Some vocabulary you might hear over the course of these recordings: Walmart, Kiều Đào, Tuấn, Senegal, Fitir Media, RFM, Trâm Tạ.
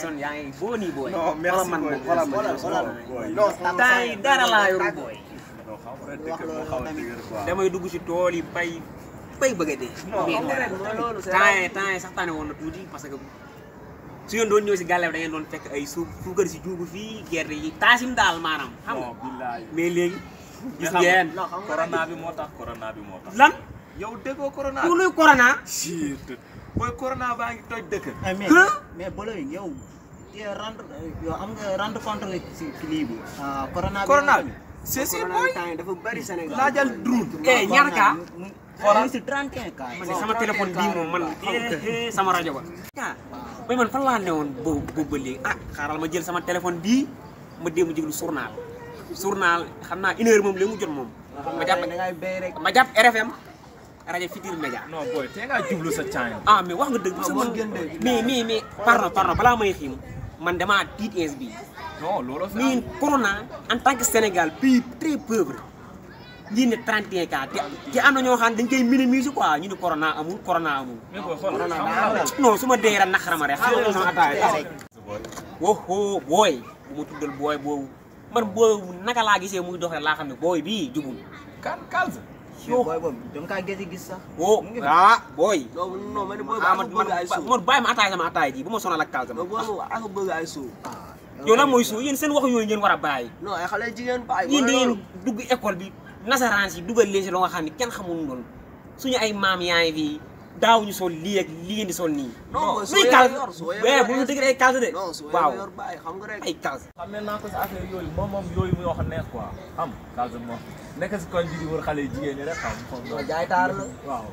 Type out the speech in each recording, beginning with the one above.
Son yang buoni boy. No, boy corona baa ngi toj dëkk mais boloy yow té rendre yow am nga rendre compte nga ci clip bi corona bi c'est si boy dafa bari Sénégal laajal drone ñaar ka corona ci 31 ka sama téléphone bi mom man sama radio ba boy man fan la néwon bo léegi xaaral ma jël sama téléphone bi ma dem jiglu journal xamna 1 heure mom lému jot mom ma japp RFM radio Fitir Media. Non boy, té nga djublu sa channel. Ah mais wax nga deug sama mais parno bala may xim man dama tiit SB. Non lolo fa. Ni corona en tant que Sénégal pays très pauvre. Ñi né 31 cas té am na ño xane dañ koy minimiser quoi ñu né corona amul. Mais boy xol. Non suma déra naxarama rek xam nga sama ataay. Woho boy, mu tuddal boy bobu. Man boy naka la gisé muy dox rek la xamné boy bi djubul. Calme. Boy boy dang ka gis sax oh boy non man boy man bay ma ataay ji bu ma sonal ak kalzam ak beug ay sou yow la moy sou yeen seen wax yoy ngeen wara bay non ay xalé jigéen bay ñi ngeen dugg école bi nasaraan yi duggal leen ci lo nga xamni kenn xamul non suñu ay maam yaay fi daaw ñu sol li ak li ngeen di sol ni non boy kalzam bu ñu dëgg ay kalzam de waaw xam nga rek ay kalzam xamé na ko ci affaire yoy mom yoy muy wax neex quoi xam kalzam mom nek ci kon jidi wor xalé jigéen ñi rek xam mo jaay taar la waaw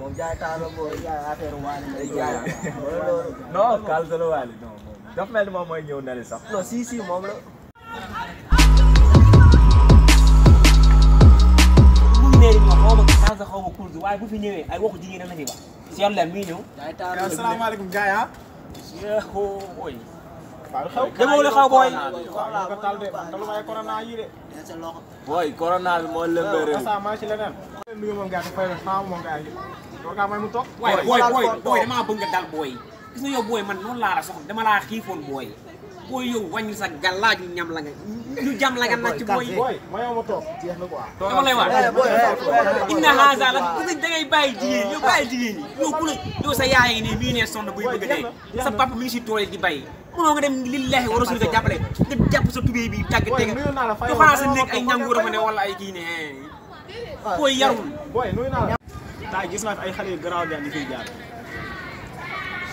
mom jaay taar la boy jaay affaire waali lay jaay non kalzam la waali non daf mel mom moy ñew nalé sax non si mom la waaye bu fi ñëwé ay waxu jigéen la fi wax ci yalla mi ñëw assalamu alaykum gaay ha yeho boy dama la xaw boy ko tal de talu may corona yi de boy corona bi mo lëmbé réew sa ma ci leneen nuyu mom gaay fay na mo gaay do ka may mu tok boy dama bëgg dal boy gis nga yow boy man non la la soxal dama la xiifoon boy yow wañu sa galaaj ñam la nga ñu jam la nga na ci boy mayo mo tok jeex na quoi dama lay wax inna haza la da ngay baye jigéen ñu baye jigéen ñi ñu ku la do sa yaay ni mi ne sonn buy bëgg dé sa papa mi ngi ci tool di baye mëno nga dem lillahi wa rasul nga jappalé nga japp sa tubé bi tag té nga fa sa nek ay ñangu rafa né wala ay gi né boy yarul boy nuy na ta gis nga ay xalé graw dañ di fi jaar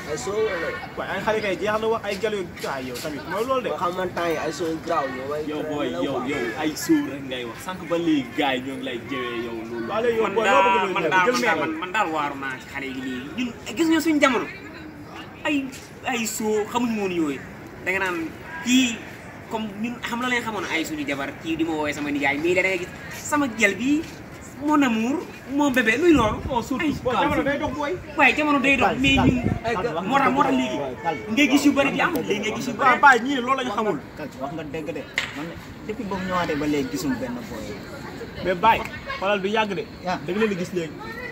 ay so way ay xalé kay jeexna wax ay gelu ay yow tamit moy lool de xamantay ay so graw yow boy yow ay so rek ngay wax sank ba li gaay ñong lay jëwé yow lool wala yow boy man dal waru na ci xalé gi li ñun gis nga suñu jamono ay so xamuñ moon yoy da nga nan ki comme ñun xam la lay xamono ay suñu jabar ki dima woy sama nijaay mi da nga gis sama gel bi mon amour mon bébé luy lool o surtout boy jamono day dox boy way jamono day dox mais ñun mota légui ngay gis yu bari di am légui ngay gis yu bari ba ñi lool lañu xamul wax nga dégg dé man depuis bok ñëwaté ba légui gisul benn boy mais bay xolal du yag dé dégg leen gis légui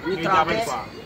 ñu travail quoi